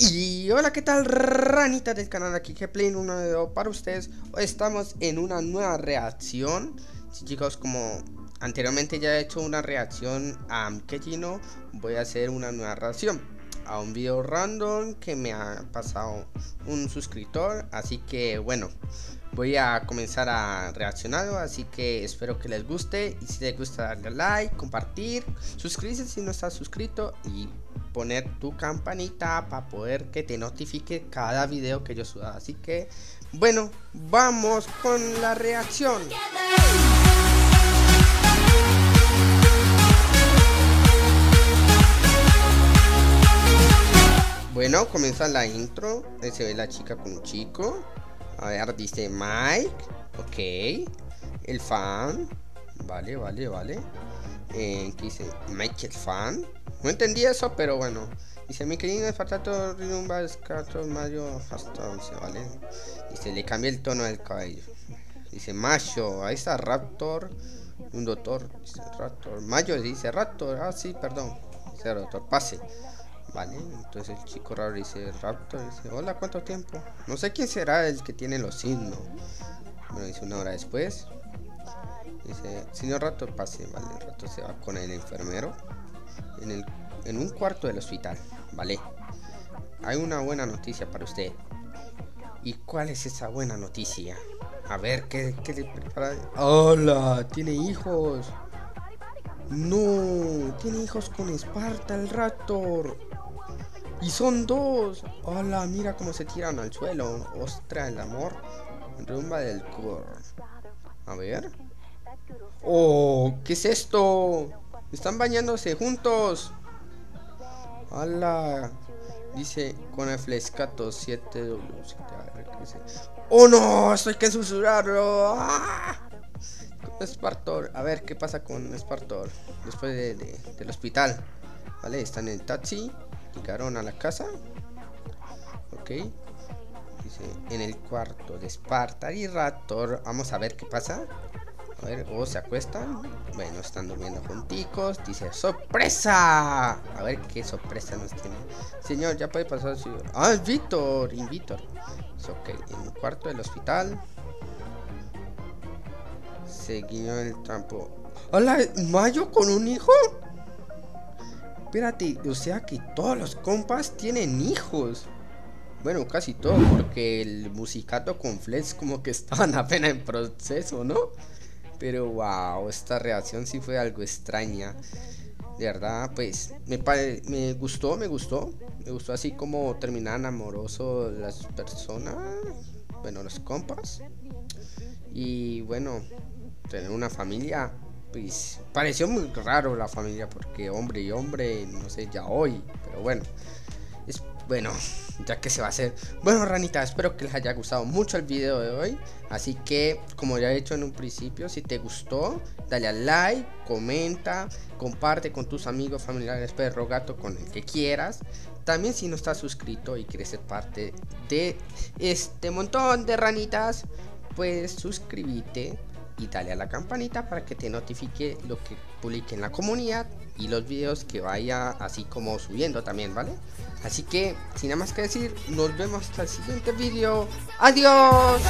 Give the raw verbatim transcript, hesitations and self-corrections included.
Y hola, ¿qué tal, ranitas del canal? Aquí Kplay en un nuevo video para ustedes. Hoy estamos en una nueva reacción. Sí, chicos, como anteriormente ya he hecho una reacción a Mikejino, voy a hacer una nueva reacción a un video random que me ha pasado un suscriptor. Así que bueno, voy a comenzar a reaccionar, así que espero que les guste. Y si les gusta, darle like, compartir, suscribirse si no estás suscrito y poner tu campanita para poder que te notifique cada video que yo suba. Así que bueno, vamos con la reacción. Bueno, comienza la intro. Ahí se ve la chica con un chico. A ver, dice Mike. Ok, el fan. Vale, vale, vale. Eh, ¿Qué dice? Mike el fan. No entendí eso, pero bueno. Dice Mikejino, Esparta, Flescato, Mayo, hasta once, ¿vale? Dice, le cambié el tono del cabello. Dice Mayo, ahí está Raptor. Un doctor, dice Raptor. Mayo dice Raptor, ah sí, perdón. Dice Raptor, pase. Vale, entonces el chico raro dice Raptor, dice, hola, ¿cuánto tiempo? No sé quién será el que tiene los signos. Bueno, dice una hora después. Dice, señor Raptor, pase, vale, el Raptor se va con el enfermero. En, el, en un cuarto del hospital, vale. Hay una buena noticia para usted. ¿Y cuál es esa buena noticia? A ver, ¿qué, qué le prepara? ¡Hola! ¡Tiene hijos! ¡No! ¡Tiene hijos con Esparta, el Raptor! ¡Y son dos! ¡Hola! Mira cómo se tiran al suelo. ¡Ostras, el amor! Rumba del cor. A ver. ¡Oh! ¿Qué es esto? Están bañándose juntos. ¡Hala! Dice con el Flescato siete doble. ¡Oh no! ¡Esto hay que susurrarlo! ¡Ah! Spartor. A ver qué pasa con Spartor. Después de, de, del hospital. Vale, están en el taxi. Llegaron a la casa. Ok. Dice en el cuarto de Esparta y Raptor. Vamos a ver qué pasa. A ver, o se acuestan. Bueno, están durmiendo junticos. Dice, ¡sorpresa! A ver qué sorpresa nos tiene. Señor, ya puede pasar su... ¡Ah, invitor! Invitor. Ok, en el cuarto del hospital. Se guiñó el trampo. ¡Hola! ¿Mayo con un hijo? Espérate, o sea que todos los compas tienen hijos. Bueno, casi todos, porque el musicato con Flex como que estaban apenas en proceso, ¿no? Pero wow, esta reacción sí fue algo extraña. De verdad, pues me, me gustó, me gustó. Me gustó así como terminaban amorosos las personas. Bueno, los compas. Y bueno, tener una familia. Pues pareció muy raro la familia, porque hombre y hombre, no sé, ya hoy. Pero bueno, es bueno, ya que se va a hacer. Bueno, ranita, espero que les haya gustado mucho el video de hoy. Así que, como ya he hecho en un principio, si te gustó, dale a like, comenta, comparte con tus amigos, familiares, perro, gato, con el que quieras. También si no estás suscrito y quieres ser parte de este montón de ranitas, pues suscríbete y dale a la campanita para que te notifique lo que publique en la comunidad y los videos que vaya así como subiendo también, ¿vale? Así que, sin nada más que decir, nos vemos hasta el siguiente video. ¡Adiós!